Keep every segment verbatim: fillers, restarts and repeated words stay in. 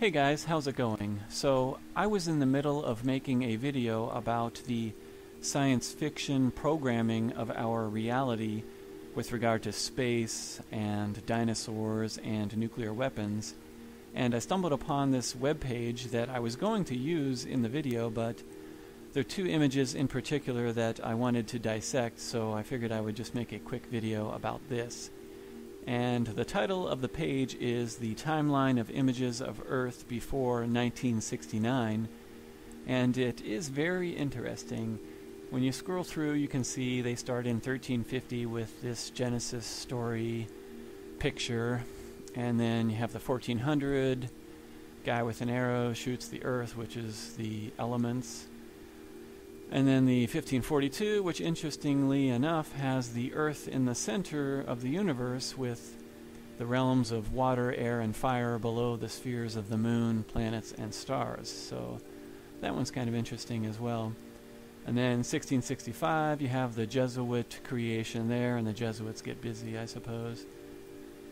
Hey guys, how's it going? So I was in the middle of making a video about the science fiction programming of our reality with regard to space and dinosaurs and nuclear weapons, and I stumbled upon this webpage that I was going to use in the video, but there are two images in particular that I wanted to dissect, so I figured I would just make a quick video about this. And the title of the page is The Timeline of Images of Earth Before nineteen sixty-nine, and it is very interesting. When you scroll through, you can see they start in thirteen fifty with this Genesis story picture, and then you have the fourteen hundred, guy with an arrow shoots the earth, which is the elements, and then the fifteen forty-two, which interestingly enough has the earth in the center of the universe with the realms of water, air, and fire below the spheres of the moon, planets, and stars. So that one's kind of interesting as well. And then sixteen sixty-five, you have the Jesuit creation there, and the Jesuits get busy, I suppose.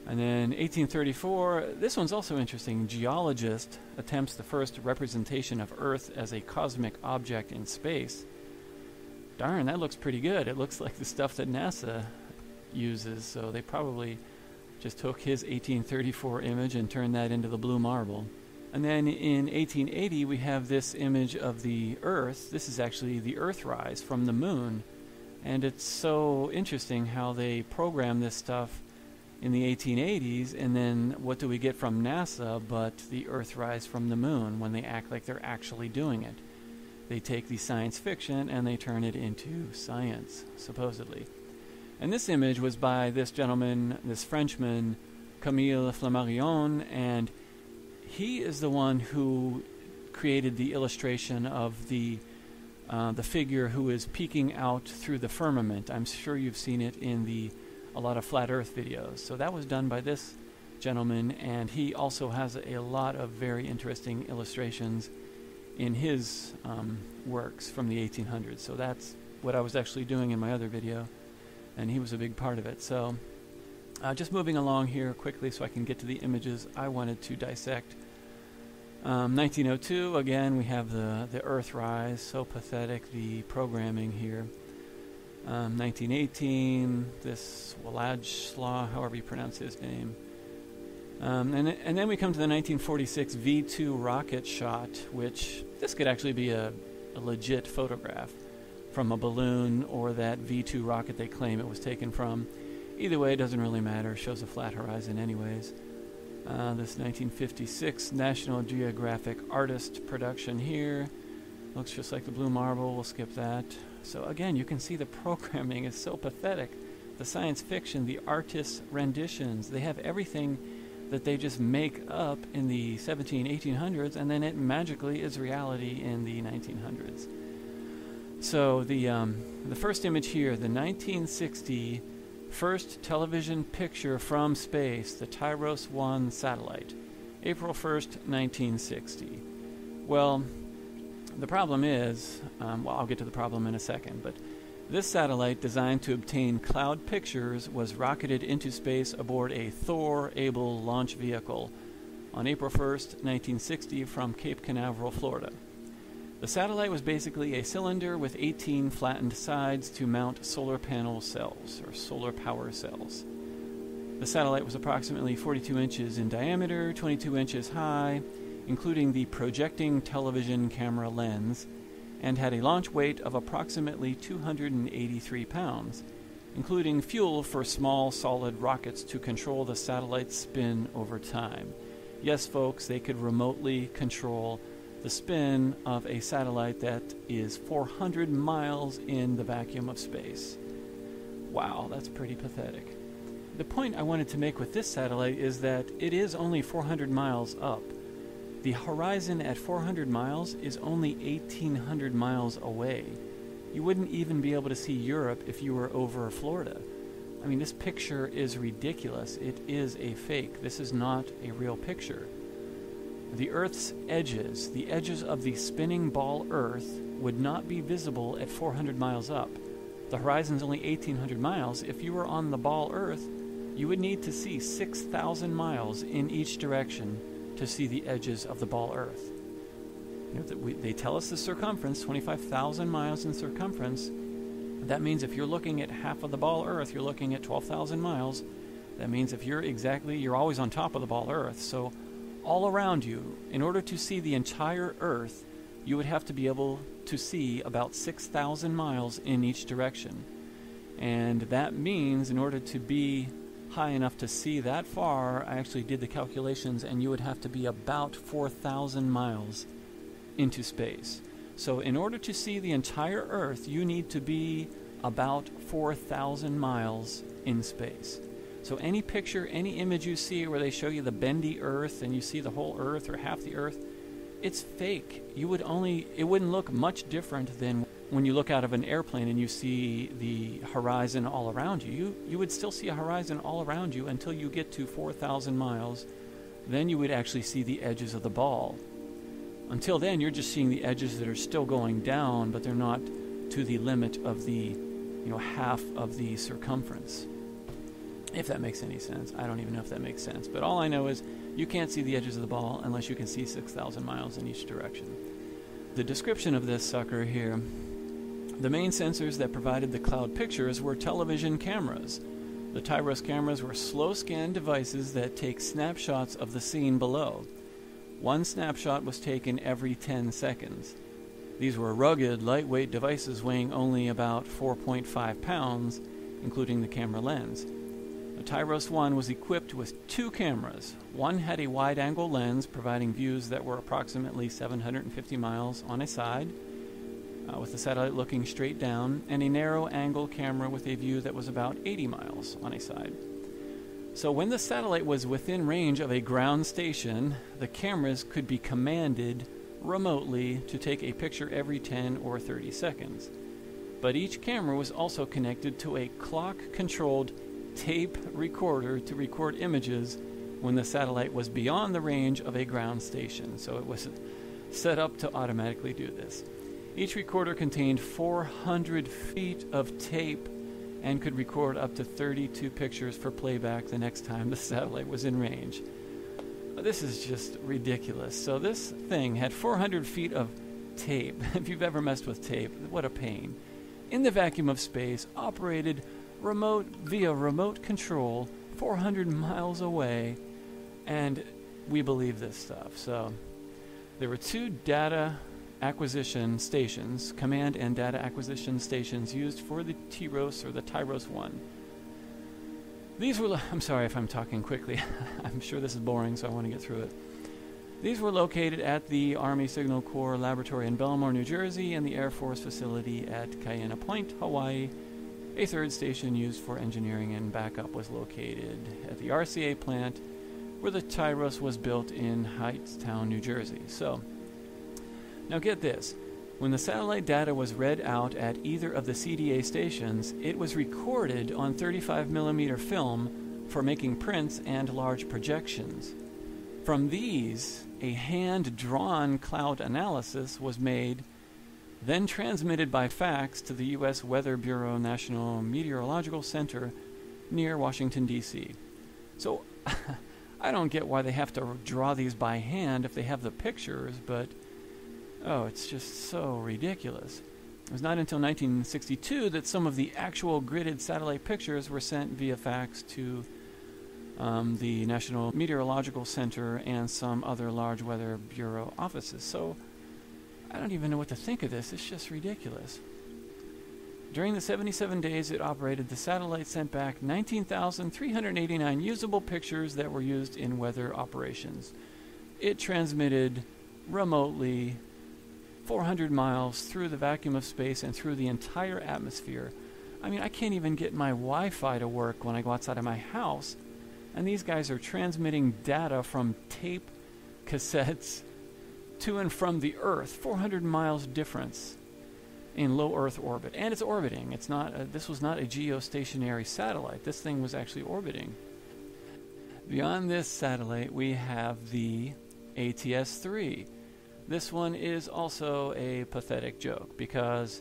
And then eighteen thirty-four, this one's also interesting. Geologist attempts the first representation of Earth as a cosmic object in space. Darn, that looks pretty good. It looks like the stuff that NASA uses, so they probably just took his eighteen thirty-four image and turned that into the blue marble. And then in eighteen eighty, we have this image of the Earth. This is actually the Earthrise from the moon. And it's so interesting how they program this stuff in the eighteen eighties, and then what do we get from NASA but the Earthrise from the moon when they act like they're actually doing it? They take the science fiction and they turn it into science, supposedly. And this image was by this gentleman, this Frenchman, Camille Flammarion, and he is the one who created the illustration of the uh, the figure who is peeking out through the firmament. I'm sure you've seen it in the a lot of flat earth videos. So that was done by this gentleman, and he also has a lot of very interesting illustrations in his um, works from the eighteen hundreds. So that's what I was actually doing in my other video, and he was a big part of it. So uh, just moving along here quickly so I can get to the images I wanted to dissect. Um, nineteen oh two, again, we have the, the Earthrise. So pathetic, the programming here. Um, nineteen eighteen, this Wladzlaw, however you pronounce his name. Um, and, and then we come to the nineteen forty-six V two rocket shot, which this could actually be a, a legit photograph from a balloon or that V two rocket they claim it was taken from. Either way, it doesn't really matter. It shows a flat horizon anyways. Uh, this nineteen fifty-six National Geographic artist production here. Looks just like the blue marble. We'll skip that. So again, you can see the programming is so pathetic. The science fiction, the artists' renditions, they have everything that they just make up in the seventeen hundreds, eighteen hundreds, and then it magically is reality in the nineteen hundreds. So the, um, the first image here, the nineteen sixty first television picture from space, the TIROS one satellite, April first, nineteen sixty. Well, the problem is, um, well, I'll get to the problem in a second, but this satellite, designed to obtain cloud pictures, was rocketed into space aboard a Thor Able launch vehicle on April first, nineteen sixty from Cape Canaveral, Florida. The satellite was basically a cylinder with eighteen flattened sides to mount solar panel cells, or solar power cells. The satellite was approximately forty-two inches in diameter, twenty-two inches high, including the projecting television camera lens, and had a launch weight of approximately two hundred eighty-three pounds, including fuel for small solid rockets to control the satellite's spin over time. Yes, folks, they could remotely control the spin of a satellite that is four hundred miles in the vacuum of space. Wow, that's pretty pathetic. The point I wanted to make with this satellite is that it is only four hundred miles up. The horizon at four hundred miles is only eighteen hundred miles away. You wouldn't even be able to see Europe if you were over Florida. I mean, this picture is ridiculous. It is a fake. This is not a real picture. The Earth's edges, the edges of the spinning ball Earth, would not be visible at four hundred miles up. The horizon's only eighteen hundred miles. If you were on the ball Earth, you would need to see six thousand miles in each direction to see the edges of the ball Earth. You know, that we, they tell us the circumference, twenty-five thousand miles in circumference. That means if you're looking at half of the ball Earth, you're looking at twelve thousand miles. That means if you're exactly, you're always on top of the ball Earth. So all around you, in order to see the entire Earth, you would have to be able to see about six thousand miles in each direction. And that means in order to be high enough to see that far, I actually did the calculations, and you would have to be about four thousand miles into space. So in order to see the entire Earth, you need to be about four thousand miles in space. So any picture, any image you see where they show you the bendy Earth and you see the whole Earth or half the Earth, it's fake. You would only, it wouldn't look much different than when you look out of an airplane and you see the horizon all around you. You, you would still see a horizon all around you until you get to four thousand miles. Then you would actually see the edges of the ball. Until then, you're just seeing the edges that are still going down, but they're not to the limit of the, you know, half of the circumference. If that makes any sense. I don't even know if that makes sense. But all I know is you can't see the edges of the ball unless you can see six thousand miles in each direction. The description of this sucker here, the main sensors that provided the cloud pictures were television cameras. The TIROS cameras were slow-scan devices that take snapshots of the scene below. One snapshot was taken every ten seconds. These were rugged, lightweight devices weighing only about four point five pounds, including the camera lens. The TIROS one was equipped with two cameras. One had a wide-angle lens providing views that were approximately seven hundred fifty miles on a side, uh, with the satellite looking straight down, and a narrow-angle camera with a view that was about eighty miles on a side. So when the satellite was within range of a ground station, the cameras could be commanded remotely to take a picture every ten or thirty seconds. But each camera was also connected to a clock-controlled tape recorder to record images when the satellite was beyond the range of a ground station, so it was set up to automatically do this. Each recorder contained four hundred feet of tape and could record up to thirty-two pictures for playback the next time the satellite was in range. This is just ridiculous. So this thing had four hundred feet of tape. If you've ever messed with tape, what a pain. In the vacuum of space, operated remote via remote control, four hundred miles away, and we believe this stuff. So there were two data acquisition stations, command and data acquisition stations, used for the TIROS, or the TIROS one. These were, I'm sorry if I'm talking quickly. I'm sure this is boring, so I want to get through it. These were located at the Army Signal Corps Laboratory in Bellemore, New Jersey, and the Air Force facility at Kaina Point, Hawaii. A third station used for engineering and backup was located at the R C A plant, where the TIROS was built in Hightstown, New Jersey. So, now get this. When the satellite data was read out at either of the C D A stations, it was recorded on thirty-five millimeter film for making prints and large projections. From these, a hand-drawn cloud analysis was made, then transmitted by fax to the U S Weather Bureau National Meteorological Center near Washington, D C So, I don't get why they have to draw these by hand if they have the pictures, but, oh, it's just so ridiculous. It was not until nineteen sixty-two that some of the actual gridded satellite pictures were sent via fax to um, the National Meteorological Center and some other large Weather Bureau offices. So, I don't even know what to think of this. It's just ridiculous. During the seventy-seven days it operated, the satellite sent back nineteen thousand three hundred eighty-nine usable pictures that were used in weather operations. It transmitted remotely four hundred miles through the vacuum of space and through the entire atmosphere. I mean, I can't even get my Wi-Fi to work when I go outside of my house, and these guys are transmitting data from tape cassettes to and from the Earth, four hundred miles difference in low Earth orbit. And it's orbiting. It's not. A, this was not a geostationary satellite. This thing was actually orbiting. Beyond this satellite, we have the A T S three. This one is also a pathetic joke, because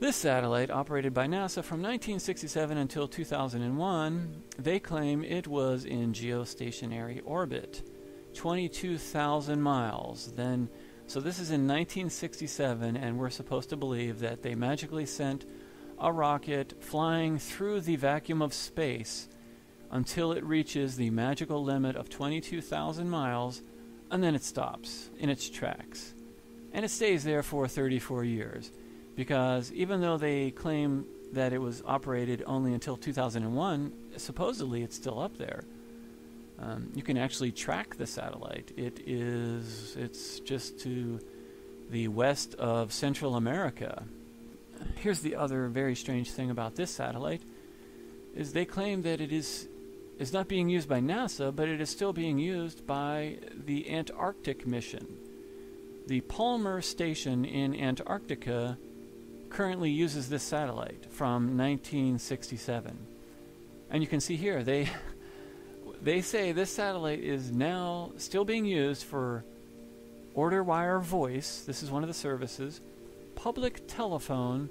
this satellite, operated by NASA from nineteen sixty-seven until two thousand one, they claim it was in geostationary orbit. twenty-two thousand miles. Then, so this is in nineteen sixty-seven, and we're supposed to believe that they magically sent a rocket flying through the vacuum of space until it reaches the magical limit of twenty-two thousand miles, and then it stops in its tracks. And it stays there for thirty-four years, because even though they claim that it was operated only until two thousand one, supposedly it's still up there. Um, you can actually track the satellite. It is, it's just to the west of Central America. Here's the other very strange thing about this satellite, is they claim that it is is not being used by NASA, but it is still being used by the Antarctic mission. The Palmer Station in Antarctica currently uses this satellite from nineteen sixty-seven. And you can see here, they they say this satellite is now still being used for order wire voice, this is one of the services, public telephone,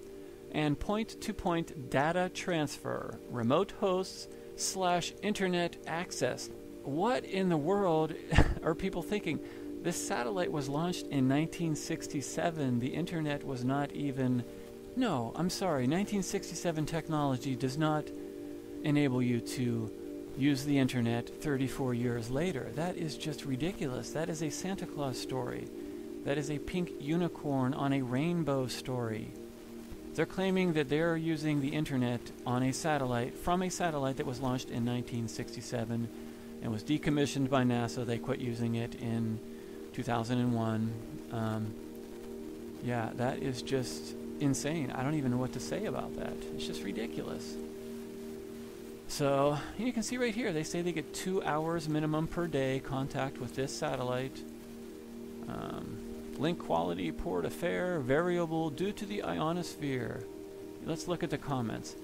and point-to-point data transfer, remote hosts slash internet access. What in the world are people thinking? This satellite was launched in nineteen sixty-seven. The internet was not even... No, I'm sorry. nineteen sixty-seven technology does not enable you to use the internet thirty-four years later. That is just ridiculous. That is a Santa Claus story. That is a pink unicorn on a rainbow story. They're claiming that they're using the internet on a satellite, from a satellite that was launched in nineteen sixty-seven and was decommissioned by NASA. They quit using it in two thousand one. Um, yeah, that is just insane. I don't even know what to say about that. It's just ridiculous. So, you can see right here, they say they get two hours minimum per day contact with this satellite. Um, Link quality, poor to fair, variable due to the ionosphere. Let's look at the comments.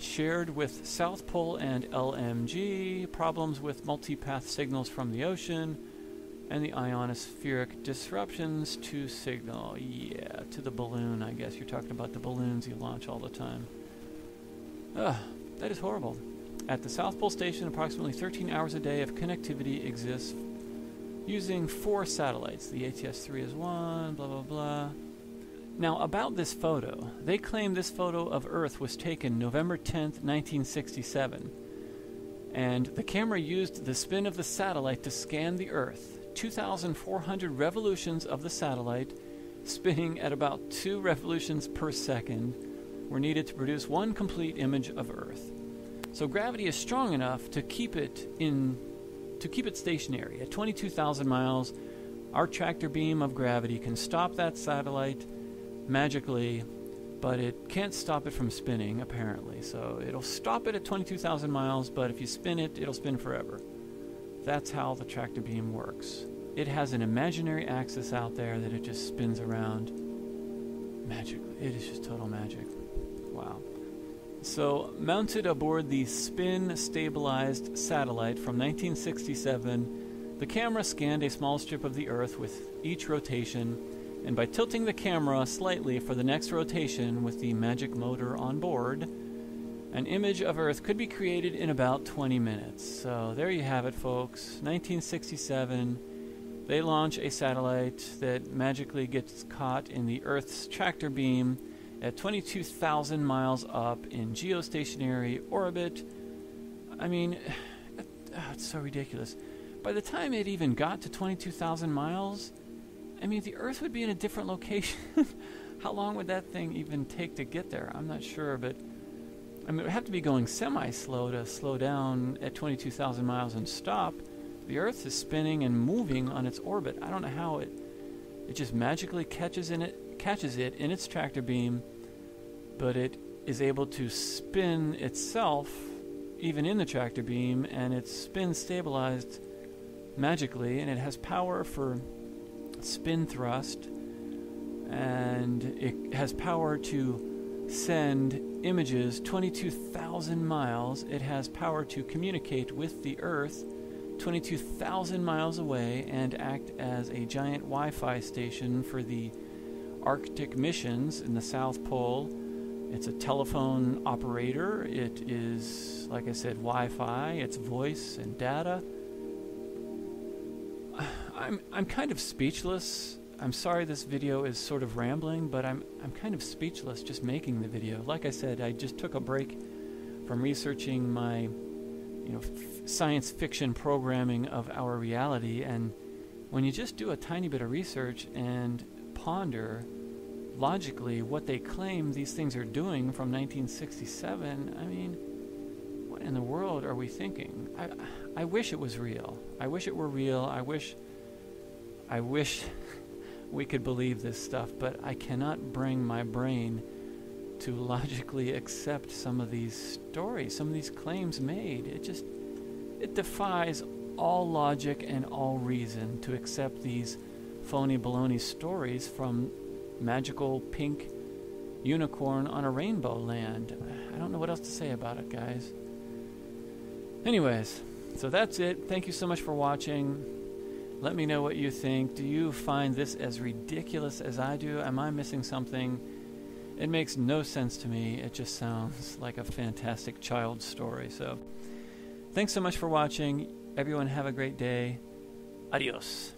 Shared with South Pole and L M G, problems with multipath signals from the ocean, and the ionospheric disruptions to signal. Yeah, to the balloon, I guess. You're talking about the balloons you launch all the time. Ugh, that is horrible. At the South Pole Station, approximately thirteen hours a day of connectivity exists using four satellites. The A T S three is one, blah, blah, blah. Now, about this photo. They claim this photo of Earth was taken November tenth, nineteen sixty-seven. And the camera used the spin of the satellite to scan the Earth. two thousand four hundred revolutions of the satellite, spinning at about two revolutions per second, were needed to produce one complete image of Earth. So gravity is strong enough to keep it in... to keep it stationary. At twenty-two thousand miles, our tractor beam of gravity can stop that satellite magically, but it can't stop it from spinning, apparently. So it'll stop it at twenty-two thousand miles, but if you spin it, it'll spin forever. That's how the tractor beam works. It has an imaginary axis out there that it just spins around magically. It is just total magic. Wow. So, mounted aboard the spin-stabilized satellite from nineteen sixty-seven, the camera scanned a small strip of the Earth with each rotation, and by tilting the camera slightly for the next rotation with the magic motor on board, an image of Earth could be created in about twenty minutes. So, there you have it, folks. nineteen sixty-seven, they launch a satellite that magically gets caught in the Earth's tractor beam at twenty-two thousand miles up in geostationary orbit. I mean, it's so ridiculous. By the time it even got to twenty-two thousand miles, I mean, the Earth would be in a different location. How long would that thing even take to get there? I'm not sure, but I mean, it would have to be going semi-slow to slow down at twenty-two thousand miles and stop. The Earth is spinning and moving on its orbit. I don't know how it it just magically catches in it catches it in its tractor beam, but it is able to spin itself even in the tractor beam, and it's spin stabilized magically, and it has power for spin thrust, and it has power to send images twenty-two thousand miles. It has power to communicate with the Earth twenty-two thousand miles away and act as a giant Wi-Fi station for the Arctic missions in the South Pole. It's a telephone operator. It is, like I said, Wi-Fi. It's voice and data. I'm I'm kind of speechless. I'm sorry this video is sort of rambling, but I'm I'm kind of speechless just making the video. Like I said, I just took a break from researching my, you know, f science fiction programming of our reality, and when you just do a tiny bit of research and ponder logically what they claim these things are doing from nineteen sixty-seven, I mean, what in the world are we thinking? I I wish it was real. I wish it were real. I wish I wish we could believe this stuff, but I cannot bring my brain to logically accept some of these stories, some of these claims made. It just, it defies all logic and all reason to accept these phony baloney stories from magical pink unicorn on a rainbow land. I don't know what else to say about it, guys. Anyways, so that's it. Thank you so much for watching. Let me know what you think. Do you find this as ridiculous as I do? Am I missing something? It makes no sense to me. It just sounds like a fantastic child story. So thanks so much for watching. Everyone have a great day. Adios.